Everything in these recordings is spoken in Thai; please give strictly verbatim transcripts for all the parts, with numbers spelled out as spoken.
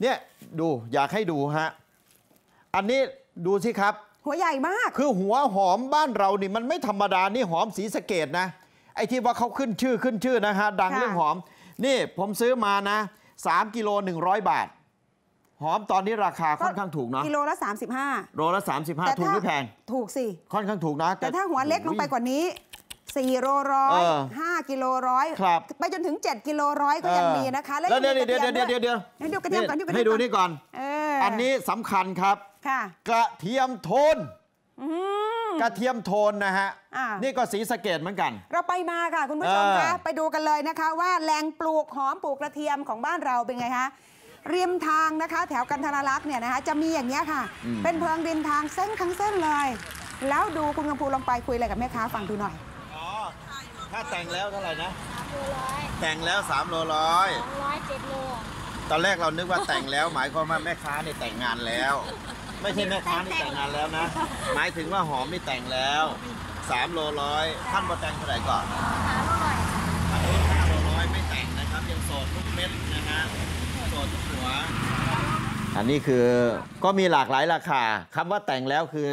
เนี่ยดูอยากให้ดูฮะอันนี้ดูสิครับหัวใหญ่มากคือหัวหอมบ้านเรานี่มันไม่ธรรมดานี่หอมศรีสะเกษนะไอ้ที่ว่าเขาขึ้นชื่อขึ้นชื่อนะฮะดังเรื่องหอมนี่ผมซื้อมานะสามกิโลหนึ่งร้อยบาทหอมตอนนี้ราคาค่อนข้างถูกเนาะกิโลละสามสิบห้าโลละสามสิบห้าถูกหรือแพงถูกสิค่อนข้างถูกนะแต่ถ้าหัวเล็กลงไปกว่านี้สี่โลร้อยห้ากิโลร้อยไปจนถึงเจ็ดกิโลร้อยก็ยังมีนะคะแล้วเดี๋ยวเดี๋ยวเดี๋ยวเดี๋ยวเดี๋ยวให้ดูกระเทียมก่อนให้ดูนี่ก่อนอันนี้สำคัญครับกระเทียมโทนกระเทียมโทนนะฮะนี่ก็ศรีสะเกษเหมือนกันเราไปมาค่ะคุณผู้ชมคะไปดูกันเลยนะคะว่าแหล่งปลูกหอมปลูกกระเทียมของบ้านเราเป็นไงคะริมทางนะคะแถวกันทนารักษ์เนี่ยนะคะจะมีอย่างเงี้ยค่ะเป็นเพิงริมทางเส้นทั้งเส้นเลยแล้วดูคุณกำพูลองไปคุยอะไรกับแม่ค้าฟังดูหน่อยอ๋อถ้าแต่งแล้วเท่าไหร่นะสามโลร้อยแต่งแล้วสามโลร้อยร้อยเจ็ดโลตอนแรกเรานึกว่าแต่งแล้วหมายความว่าแม่ค้าเนี่ยแต่งงานแล้วไม่ใช่แม่ค้านี่แต่งงานแล้วนะหมายถึงว่าหอมนี่แต่งแล้วสามโลร้อยท่านมาแต่งเท่าไหร่ก่อนสามโลร้อยไม่แต่งนะครับยังโสดทุกเม็ดนะฮะโสดทุกหัวอันนี้คือก็มีหลากหลายราคาคำว่าแต่งแล้วคือ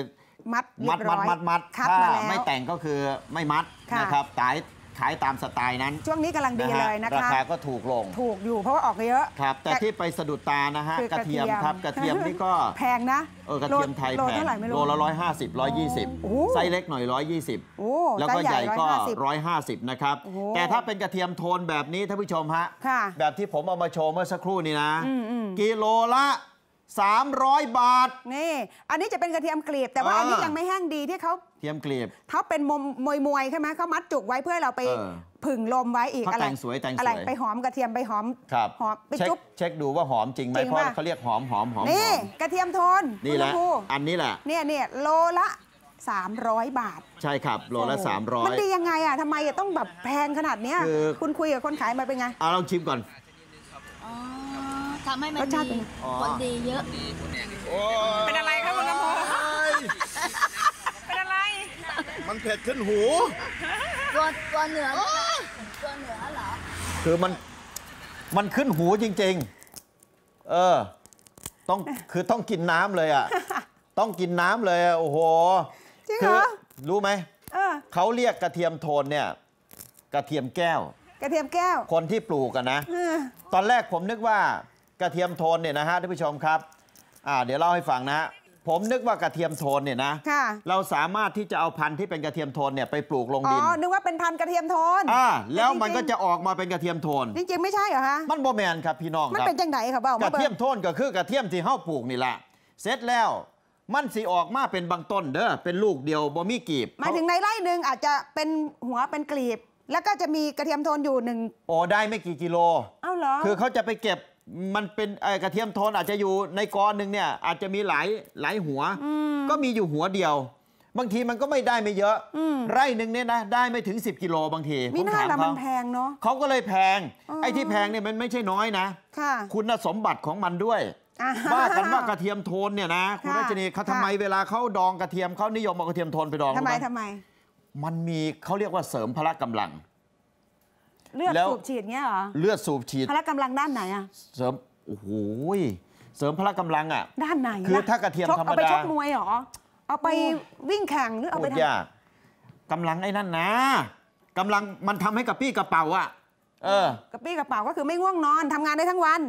มัดมัดมัดมัดถ้าไม่แต่งก็คือไม่มัดนะครับขายขายตามสไตล์นั้นช่วงนี้กำลังดีเลยนะคะราคาก็ถูกลงถูกอยู่เพราะว่าออกเยอะครับแต่ที่ไปสะดุดตานะฮะกระเทียมครับกระเทียมนี่ก็แพงนะเออกระเทียมไทยแพงโลละร้อยห้าสิบร้อยยี่สิบไซส์เล็กหน่อยร้อยยี่สิบแล้วก็ใหญ่ก็ร้อยห้าสิบนะครับแต่ถ้าเป็นกระเทียมโทนแบบนี้ท่านผู้ชมฮะแบบที่ผมเอามาโชว์เมื่อสักครู่นี้นะกิโลละสามร้อยบาทนี่อันนี้จะเป็นกระเทียมกลีบแต่ว่าอันนี้ยังไม่แห้งดีที่เขาเทียมกลีบเขาเป็นมวยมวยใช่ไหมเขามัดจุกไว้เพื่อเราไปผึ่งลมไว้อีกอะไรสวยอะไรไปหอมกระเทียมไปหอมหอมไปจุ๊บเช็คดูว่าหอมจริงไหมเพราะเขาเรียกหอมหอมหอมนี่กระเทียมโทนนี่แหละอันนี้แหละเนี่ยเนี่ยโลละสามร้อยบาทใช่ครับโลละสามร้อยมันดียังไงอ่ะทำไมต้องแบบแพงขนาดเนี้ยคุณคุยกับคนขายมาเป็นไงเอาลองชิมก่อนทำให้มันดีคนดีเยอะเป็นอะไรครับคุณกำพูเป็นอะไรมันเผ็ดขึ้นหูตัวตัวเหนือตัวเหนือเหรอคือมันมันขึ้นหูจริงๆเออต้องคือต้องกินน้ำเลยอ่ะต้องกินน้ำเลยโอ้โหจริงเหรอรู้ไหมเขาเรียกกระเทียมโทนเนี่ยกระเทียมแก้วกระเทียมแก้วคนที่ปลูกกันนะตอนแรกผมนึกว่ากระเทียมโทนเนี่ยนะฮะท่านผู้ชมครับอ่าเดี๋ยวเล่าให้ฟังนะผมนึกว่ากระเทียมโทนเนี่ยนะเราสามารถที่จะเอาพันธุ์ที่เป็นกระเทียมโทนเนี่ยไปปลูกลงดินอ๋อนึกว่าเป็นพันธุ์กระเทียมโทนอ่าแล้วมันก็จะออกมาเป็นกระเทียมโทนจริงๆไม่ใช่เหรอฮะมันโบแมนครับพี่น้องมันเป็นจังไหนครับกระเทียมโทนก็คือกระเทียมที่เฮาปลูกนี่แหละเสร็จแล้วมันสีออกมาเป็นบางต้นเด้อเป็นลูกเดียวบ่มีกลีบมาถึงในไร่หนึ่งอาจจะเป็นหัวเป็นกลีบแล้วก็จะมีกระเทียมโทนอยู่หนึ่งโอ้ได้ไม่กี่กิโลอ้าวเหรอคือเขาจะไปเก็บมันเป็นกระเทียมโทนอาจจะอยู่ในกอหนึ่งเนี่ยอาจจะมีหลายหลายหัวก็มีอยู่หัวเดียวบางทีมันก็ไม่ได้ไม่เยอะไร่หนึ่งเนี่ยนะได้ไม่ถึงสิบกิโลบางทีผมถามเขามันแพงเนาะเขาก็เลยแพงไอ้ที่แพงเนี่ยมันไม่ใช่น้อยนะค่ะคุณสมบัติของมันด้วยว่ากันว่ากระเทียมโทนเนี่ยนะคุณรัชนีเขาทำไมเวลาเขาดองกระเทียมเขานิยมเอากระเทียมโทนไปดองทำไมทำไมมันมีเขาเรียกว่าเสริมพละกำลังเลือดสูบฉีดเงี้ยเหรอเลือดสูบฉีดพละกำลังด้านไหนอะเสริมโอ้โหเสริมพละกำลังอะด้านไหนคือถ้ากระเทียมธรรมดาเอาไปชกมวยเหรอเอาไปวิ่งแข่งหรือเอาไปทำกำลังไอ้นั่นนะกำลังมันทำให้กระปี้กระเป๋าอะเออกระปี้กระเป๋าก็คือไม่ง่วงนอนทำงานได้ทั้งวัน